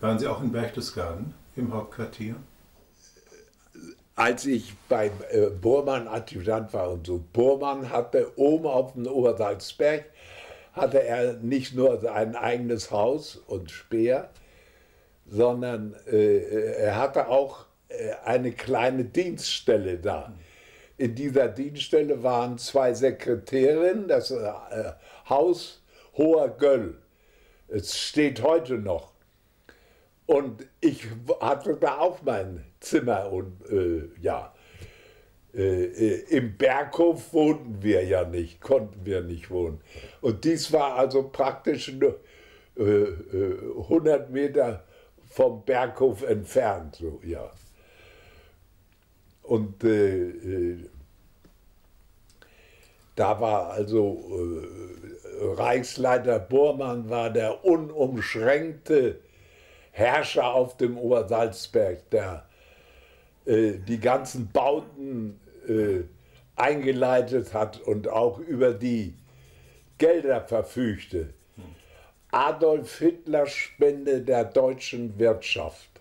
Waren Sie auch in Berchtesgaden im Hauptquartier? Als ich beim Bormann Adjutant war und so, Bormann hatte oben auf dem Obersalzberg, hatte er nicht nur sein eigenes Haus und Speer, sondern er hatte auch eine kleine Dienststelle da. In dieser Dienststelle waren zwei Sekretärinnen, das Haus Hoher Göll. Es steht heute noch. Und ich hatte da auch mein Zimmer und ja, im Berghof wohnten wir ja nicht, konnten wir nicht wohnen. Und dies war also praktisch nur 100 Meter vom Berghof entfernt, so, ja. Und da war also Reichsleiter Bormann war der unumschränkte Herrscher auf dem Obersalzberg, der die ganzen Bauten eingeleitet hat und auch über die Gelder verfügte. Adolf Hitler Spende der deutschen Wirtschaft.